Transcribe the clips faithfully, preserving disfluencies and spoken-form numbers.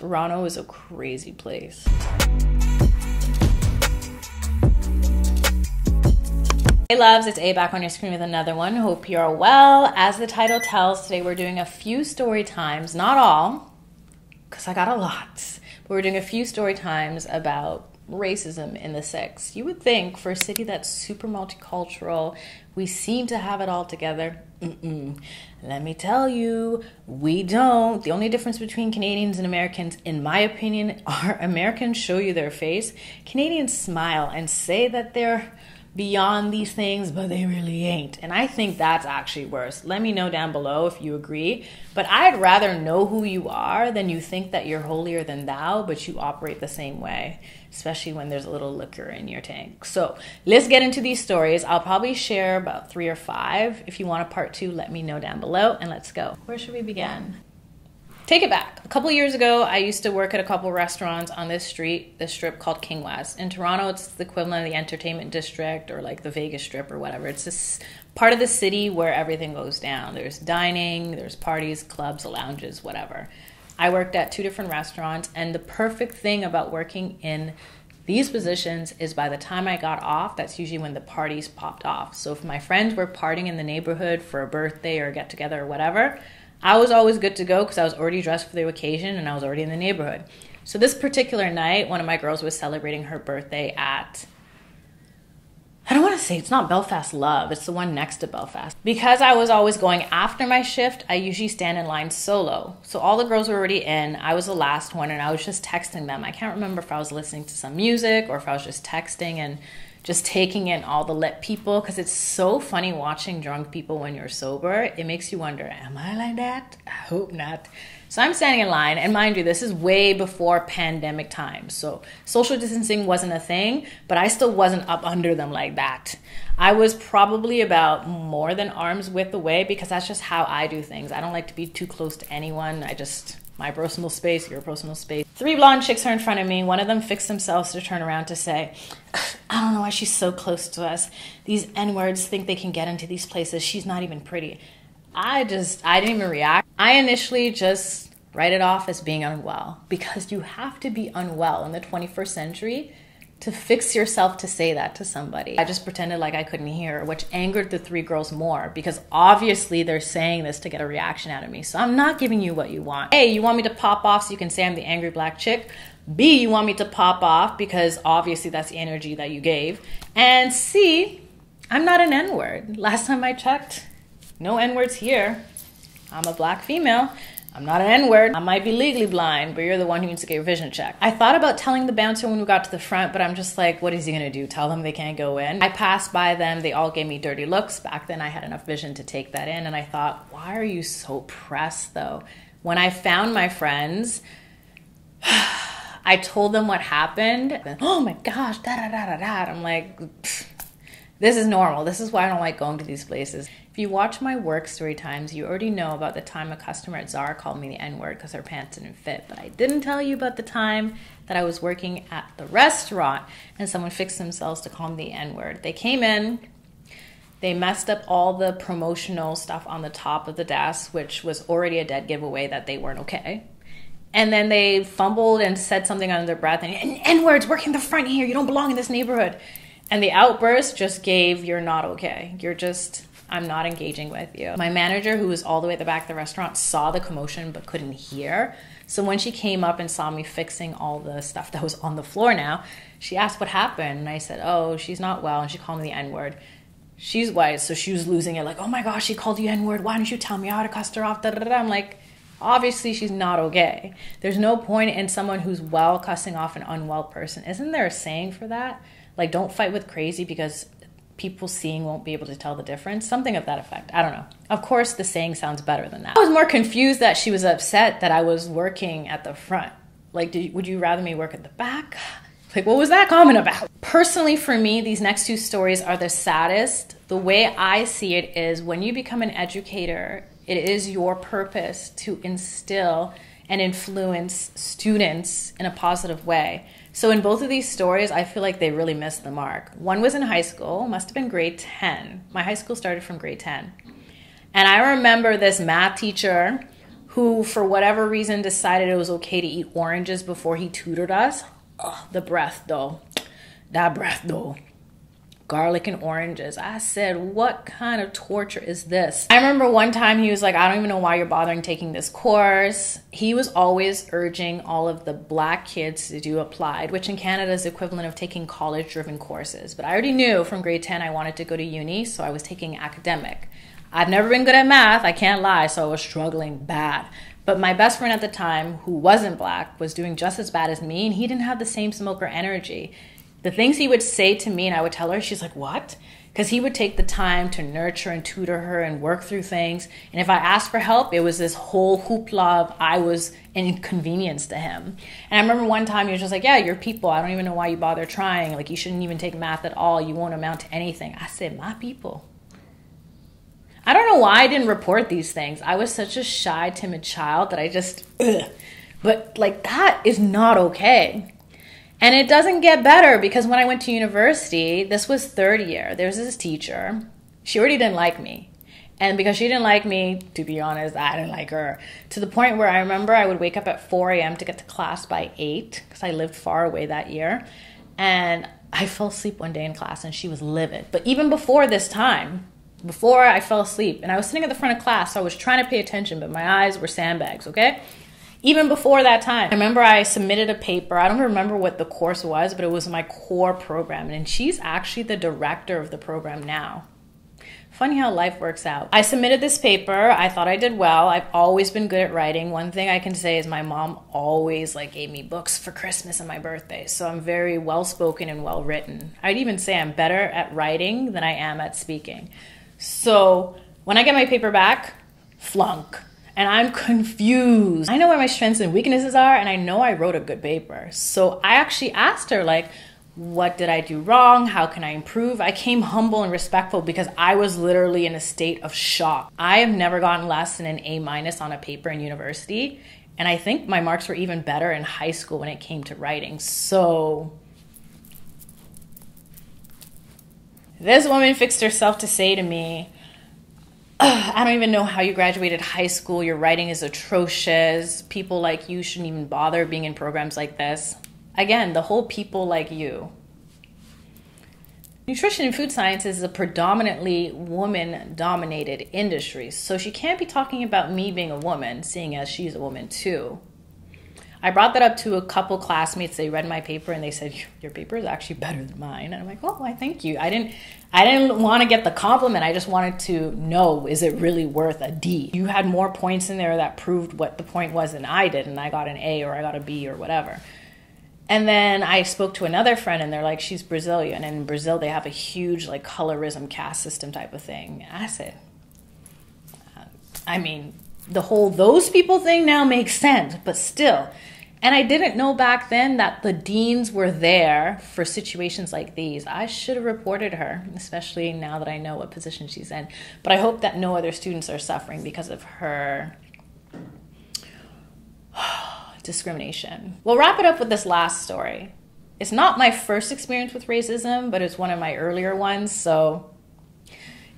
Toronto is a crazy place. Hey loves, it's A back on your screen with another one. Hope you're well. As the title tells, today we're doing a few story times, not all, because I got a lot, but we're doing a few story times about racism in the six. You would think for a city that's super multicultural, we seem to have it all together. Mm-mm. Let me tell you, we don't. The only difference between Canadians and Americans, in my opinion, are Americans show you their face. Canadians smile and say that they're beyond these things, but they really ain't. And I think that's actually worse. Let me know down below if you agree. But I'd rather know who you are than you think that you're holier than thou, but you operate the same way, especially when there's a little liquor in your tank. So let's get into these stories. I'll probably share about three or five. If you want a part two, let me know down below and let's go. Where should we begin? Take it back. A couple years ago, I used to work at a couple restaurants on this street, this strip called King West. In Toronto, it's the equivalent of the entertainment district or like the Vegas Strip or whatever. It's this part of the city where everything goes down. There's dining, there's parties, clubs, lounges, whatever. I worked at two different restaurants, and the perfect thing about working in these positions is by the time I got off, that's usually when the parties popped off. So if my friends were partying in the neighborhood for a birthday or a get together or whatever, I was always good to go because I was already dressed for the occasion and I was already in the neighborhood. So this particular night, one of my girls was celebrating her birthday at, I don't want to say, it's not Belfast Love, it's the one next to Belfast. Because I was always going after my shift, I usually stand in line solo. So all the girls were already in, I was the last one, and I was just texting them. I can't remember if I was listening to some music or if I was just texting and just taking in all the lit people, because it's so funny watching drunk people when you're sober. It makes you wonder, am I like that? I hope not. So I'm standing in line, and mind you, this is way before pandemic times. So social distancing wasn't a thing, but I still wasn't up under them like that. I was probably about more than arm's width away because that's just how I do things. I don't like to be too close to anyone. I just, my personal space, your personal space. Three blonde chicks are in front of me. One of them fixed themselves to turn around to say, I don't know why she's so close to us. These N-words think they can get into these places. She's not even pretty. I just, I didn't even react. I initially just write it off as being unwell, because you have to be unwell in the twenty-first century to fix yourself to say that to somebody. I just pretended like I couldn't hear, which angered the three girls more because obviously they're saying this to get a reaction out of me. So I'm not giving you what you want. A, you want me to pop off so you can say I'm the angry black chick. B, you want me to pop off because obviously that's the energy that you gave. And C, I'm not an N-word. Last time I checked, no N-words here. I'm a black female. I'm not an N-word. I might be legally blind, but you're the one who needs to get your vision checked. I thought about telling the bouncer when we got to the front, but I'm just like, what is he gonna do? Tell them they can't go in? I passed by them. They all gave me dirty looks. Back then I had enough vision to take that in. And I thought, why are you so pressed though? When I found my friends, I told them what happened. And, oh my gosh, da da da da da. I'm like, pfft. This is normal. This is why I don't like going to these places. If you watch my work story times, you already know about the time a customer at Zara called me the N-word because her pants didn't fit. But I didn't tell you about the time that I was working at the restaurant and someone fixed themselves to call me the N-word. They came in, they messed up all the promotional stuff on the top of the desk, which was already a dead giveaway that they weren't okay. And then they fumbled and said something under their breath, and N-words, work in the front here. You don't belong in this neighborhood. And the outburst just gave, you're not okay. You're just, I'm not engaging with you. My manager, who was all the way at the back of the restaurant, saw the commotion but couldn't hear. So when she came up and saw me fixing all the stuff that was on the floor now, she asked what happened. And I said, oh, she's not well. And she called me the N-word. She's white, so she was losing it. Like, oh my gosh, she called you N-word. Why didn't you tell me how to cuss her off? Da, da, da. I'm like, obviously she's not okay. There's no point in someone who's well cussing off an unwell person. Isn't there a saying for that? Like, don't fight with crazy because people seeing won't be able to tell the difference. Something of that effect. I don't know. Of course, the saying sounds better than that. I was more confused that she was upset that I was working at the front. Like, did, would you rather me work at the back? Like, what was that comment about? Personally, for me, these next two stories are the saddest. The way I see it is when you become an educator, it is your purpose to instill and influence students in a positive way. So in both of these stories, I feel like they really missed the mark. One was in high school, must have been grade ten. My high school started from grade ten. And I remember this math teacher who for whatever reason decided it was okay to eat oranges before he tutored us. Ugh, the breath though. That breath though. Garlic and oranges. I said, what kind of torture is this? I remember one time he was like, I don't even know why you're bothering taking this course. He was always urging all of the black kids to do applied, which in Canada is the equivalent of taking college-driven courses. But I already knew from grade ten I wanted to go to uni, so I was taking academic. I've never been good at math, I can't lie, so I was struggling bad. But my best friend at the time, who wasn't black, was doing just as bad as me, and he didn't have the same smoke or energy. The things he would say to me and I would tell her, she's like, what? Because he would take the time to nurture and tutor her and work through things. And if I asked for help, it was this whole hoopla of I was an inconvenience to him. And I remember one time he was just like, yeah, you're people. I don't even know why you bother trying. Like, you shouldn't even take math at all. You won't amount to anything. I said, my people. I don't know why I didn't report these things. I was such a shy, timid child that I just, ugh. But like, that is not okay. And it doesn't get better because when I went to university, this was third year, there's this teacher, she already didn't like me. And because she didn't like me, to be honest, I didn't like her. To the point where I remember I would wake up at four a m to get to class by eight because I lived far away that year. And I fell asleep one day in class and she was livid. But even before this time, before I fell asleep, and I was sitting at the front of class, so I was trying to pay attention, but my eyes were sandbags, okay? Even before that time, I remember I submitted a paper. I don't remember what the course was, but it was my core program. And she's actually the director of the program now. Funny how life works out. I submitted this paper. I thought I did well. I've always been good at writing. One thing I can say is my mom always like gave me books for Christmas and my birthday. So I'm very well-spoken and well-written. I'd even say I'm better at writing than I am at speaking. So when I get my paper back, flunk. And I'm confused. I know where my strengths and weaknesses are, and I know I wrote a good paper. So I actually asked her, like, what did I do wrong? How can I improve? I came humble and respectful because I was literally in a state of shock. I have never gotten less than an A minus on a paper in university. And I think my marks were even better in high school when it came to writing. So this woman fixed herself to say to me, ugh, I don't even know how you graduated high school. Your writing is atrocious. People like you shouldn't even bother being in programs like this. Again, the whole people like you. Nutrition and food sciences is a predominantly woman-dominated industry, so she can't be talking about me being a woman, seeing as she's a woman too. I brought that up to a couple classmates. They read my paper and they said, your paper is actually better than mine. And I'm like, oh, why, thank you. I didn't, I didn't want to get the compliment. I just wanted to know, is it really worth a D? You had more points in there that proved what the point was than I did. And I got an A or I got a B or whatever. And then I spoke to another friend and they're like, she's Brazilian. And in Brazil, they have a huge like colorism caste system type of thing. And I said, I mean, the whole those people thing now makes sense, but still. And I didn't know back then that the deans were there for situations like these. I should have reported her, especially now that I know what position she's in. But I hope that no other students are suffering because of her discrimination. We'll wrap it up with this last story. It's not my first experience with racism, but it's one of my earlier ones. So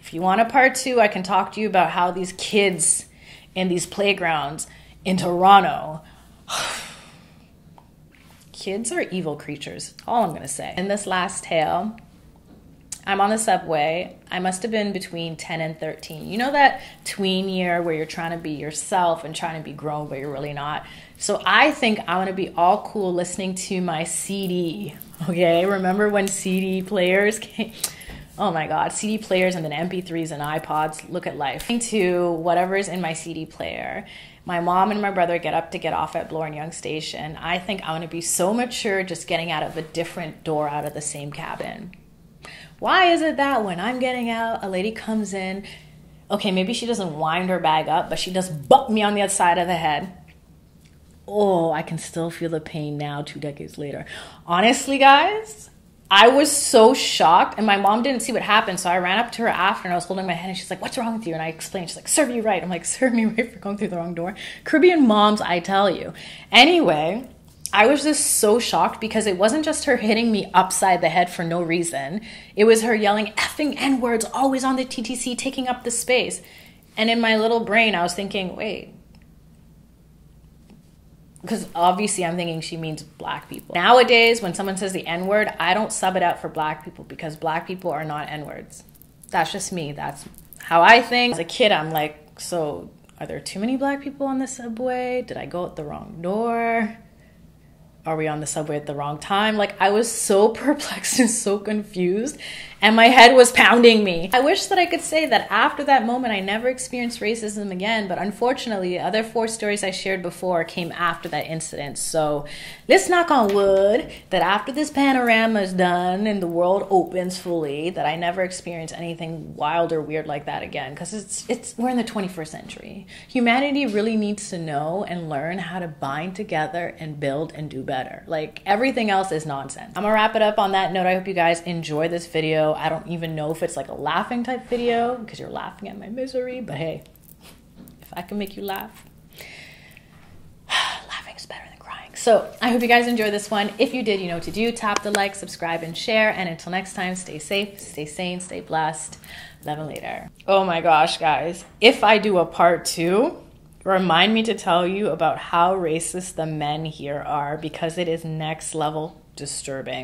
if you want a part two, I can talk to you about how these kids in these playgrounds in Toronto. Kids are evil creatures, all I'm gonna say. In this last tale, I'm on the subway. I must have been between ten and thirteen. You know that tween year where you're trying to be yourself and trying to be grown, but you're really not? So I think I wanna be all cool listening to my C D, okay? Remember when C D players came? Oh my God, C D players and then M P threes and iPods, look at life. To whatever's in my C D player. My mom and my brother get up to get off at Bloor and Yonge Station. I think I want to be so mature just getting out of a different door out of the same cabin. Why is it that when I'm getting out, a lady comes in, okay, maybe she doesn't wind her bag up, but she just bumped me on the other side of the head. Oh, I can still feel the pain now, two decades later. Honestly, guys, I was so shocked, and my mom didn't see what happened, so I ran up to her after, and I was holding my head, and she's like, what's wrong with you? And I explained, she's like, serve you right. I'm like, serve me right for going through the wrong door? Caribbean moms, I tell you. Anyway, I was just so shocked because it wasn't just her hitting me upside the head for no reason. It was her yelling effing N-words, always on the T T C, taking up the space. And in my little brain, I was thinking, wait, because obviously I'm thinking she means black people. Nowadays, when someone says the N-word, I don't sub it out for black people because black people are not N-words. That's just me. That's how I think. As a kid, I'm like, so are there too many black people on the subway? Did I go out the wrong door? Are we on the subway at the wrong time? Like, I was so perplexed and so confused, and my head was pounding me. I wish that I could say that after that moment, I never experienced racism again, but unfortunately, the other four stories I shared before came after that incident. So let's knock on wood that after this panorama is done and the world opens fully, that I never experience anything wild or weird like that again, because it's, it's, we're in the twenty-first century. Humanity really needs to know and learn how to bind together and build and do better. Better. Like, everything else is nonsense. I'm gonna wrap it up on that note. I hope you guys enjoy this video. I don't even know if it's like a laughing type video because you're laughing at my misery, but hey, if I can make you laugh, laughing is better than crying. So I hope you guys enjoy this one. If you did, you know what to do. Tap the like, subscribe, and share. And until next time, stay safe, stay sane, stay blessed. Love and later. Oh my gosh, guys. If I do a part two, remind me to tell you about how racist the men here are, because it is next level disturbing.